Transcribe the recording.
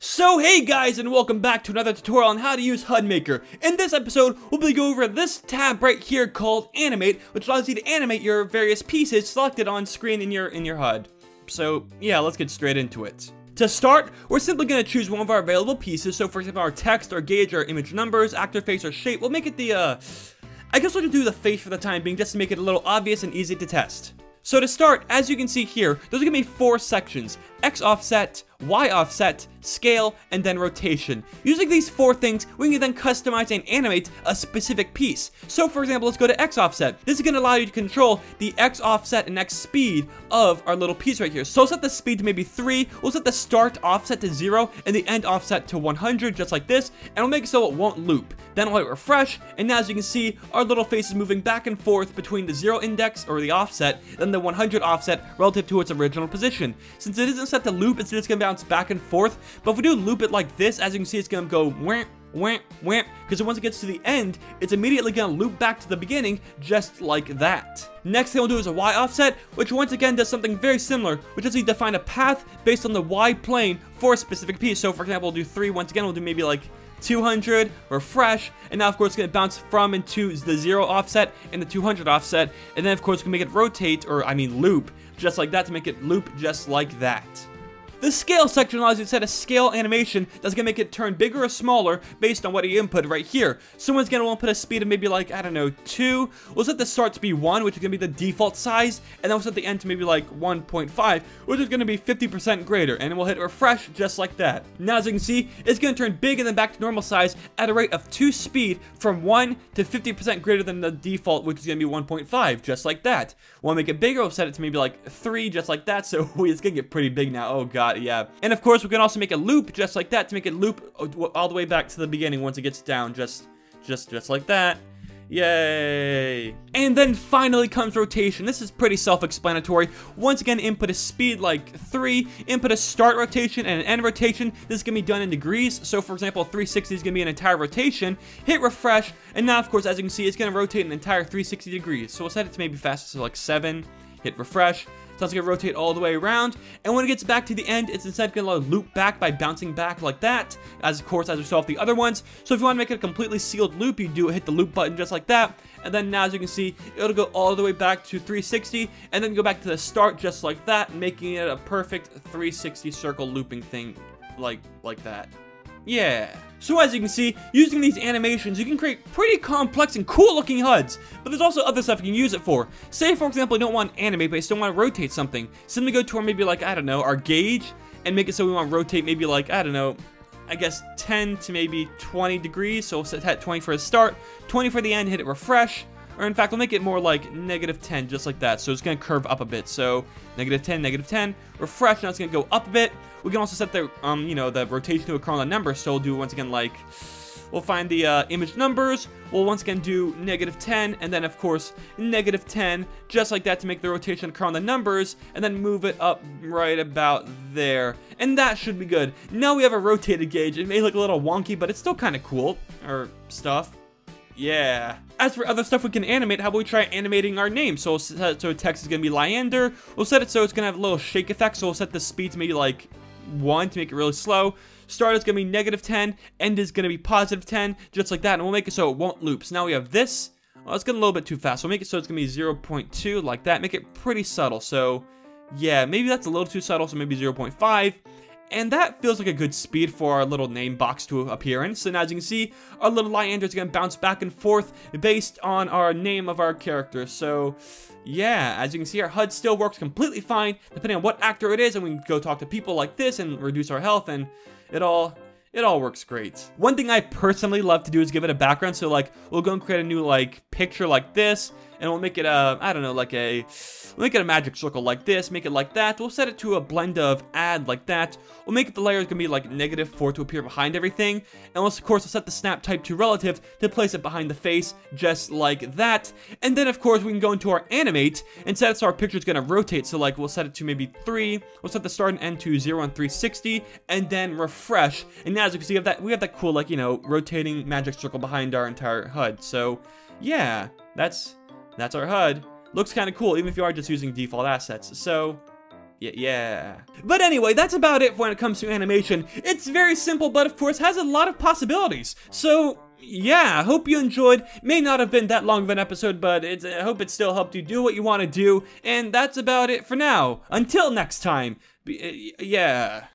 So hey guys, and welcome back to another tutorial on how to use HUD Maker. In this episode, we'll be going over this tab right here called Animate, which allows you to animate your various pieces selected on screen in your HUD. So yeah, let's get straight into it. To start, we're simply going to choose one of our available pieces. So for example, our text, our gauge, our image numbers, actor face, or shape. We'll make it the, I guess we'll do the face for the time being, just to make it a little obvious and easy to test. So to start, as you can see here, those are going to be four sections: X offset, Y offset, scale, and then rotation. Using these four things, we can then customize and animate a specific piece. So for example, let's go to X offset. This is going to allow you to control the X offset and X speed of our little piece right here. So we'll set the speed to maybe 3, we'll set the start offset to 0, and the end offset to 100, just like this, and we'll make it so it won't loop. Then we'll hit refresh, and now as you can see, our little face is moving back and forth between the 0 index, or the offset, and the 100 offset relative to its original position. Since it isn't set to loop, it's just going to bounce back and forth, but if we do loop it like this, as you can see, it's going to go wham, wham, wham, because once it gets to the end, it's immediately going to loop back to the beginning, just like that. Next thing we'll do is a Y offset, which once again does something very similar, which is we define a path based on the Y plane for a specific piece. So for example, we'll do 3, once again, we'll do maybe like 200, refresh, and now of course it's going to bounce from and to the 0 offset and the 200 offset, and then of course we can make it rotate, or I mean loop, just like that, to make it loop just like that. The scale section allows you to set a scale animation that's going to make it turn bigger or smaller based on what you input right here. Someone's going to want to put a speed of maybe like, I don't know, 2. We'll set the start to be 1, which is going to be the default size, and then we'll set the end to maybe like 1.5, which is going to be 50% greater, and we'll hit refresh just like that. Now as you can see, it's going to turn big and then back to normal size at a rate of 2 speed from 1 to 50% greater than the default, which is going to be 1.5, just like that. We'll make it bigger, we'll set it to maybe like 3, just like that, so it's going to get pretty big now, oh god. Yeah, and of course we can also make a loop just like that to make it loop all the way back to the beginning once it gets down, just like that. Yay! And then finally comes rotation. This is pretty self-explanatory. Once again, input a speed like 3, input a start rotation and an end rotation. This is going to be done in degrees. So for example, 360 is going to be an entire rotation. Hit refresh, and now of course, as you can see, it's going to rotate an entire 360 degrees. So we'll set it to maybe fastest, so like 7, hit refresh. So it's going to rotate all the way around, and when it gets back to the end, it's instead going to loop back by bouncing back like that, as of course as we saw with the other ones. So if you want to make it a completely sealed loop, you do hit the loop button just like that, and then now as you can see, it'll go all the way back to 360, and then go back to the start just like that, making it a perfect 360 circle looping thing like that. Yeah. So as you can see, using these animations, you can create pretty complex and cool looking HUDs, but there's also other stuff you can use it for. Say for example, you don't want to animate, but you still want to rotate something. Simply go to our maybe like, I don't know, our gauge, and make it so we want to rotate maybe like, I don't know, I guess 10 to maybe 20 degrees, so we'll set 20 for a start, 20 for the end, hit it refresh, or in fact, we'll make it more like negative 10, just like that, so it's going to curve up a bit, so negative 10, refresh, now it's going to go up a bit. We can also set the, you know, the rotation to a kernel number, so we'll do, once again, like, we'll find the image numbers, we'll once again do negative 10, and then, of course, negative 10, just like that to make the rotation curl on the numbers, and then move it up right about there. And that should be good. Now we have a rotated gauge. It may look a little wonky, but it's still kind of cool, or stuff. Yeah. As for other stuff we can animate, how about we try animating our name? So we'll set it so text is going to be Leander. We'll set it so it's going to have a little shake effect, so we'll set the speed to maybe like 1 to make it really slow. Start is going to be negative 10, end is going to be positive 10, just like that, and we'll make it so it won't loop. So now we have this. Well, it's getting a little bit too fast. We'll make it so it's going to be 0.2, like that. Make it pretty subtle. So yeah, maybe that's a little too subtle, so maybe 0.5. And that feels like a good speed for our little name box to appear in. So now as you can see, our little Leander is going to bounce back and forth based on our name of our character. So yeah, as you can see, our HUD still works completely fine depending on what actor it is. And we can go talk to people like this and reduce our health, and it all works great. One thing I personally love to do is give it a background. So like, we'll go and create a new like picture like this, and we'll make it a, I don't know, like a, we'll make it a magic circle like this, make it like that. We'll set it to a blend of add like that. We'll make it the layer is gonna be like -4 to appear behind everything. And of course, we'll set the snap type to relative to place it behind the face, just like that. And then of course, we can go into our animate and set it so our picture is gonna rotate. So like, we'll set it to maybe 3. We'll set the start and end to 0 and 360, and then refresh. And now as you can see, we have that cool, like, you know, rotating magic circle behind our entire HUD. So yeah, that's our HUD. Looks kind of cool, even if you are just using default assets. So Yeah. But anyway, that's about it when it comes to animation. It's very simple, but of course has a lot of possibilities. So yeah, hope you enjoyed. May not have been that long of an episode, but I hope it still helped you do what you want to do. And that's about it for now. Until next time. Yeah.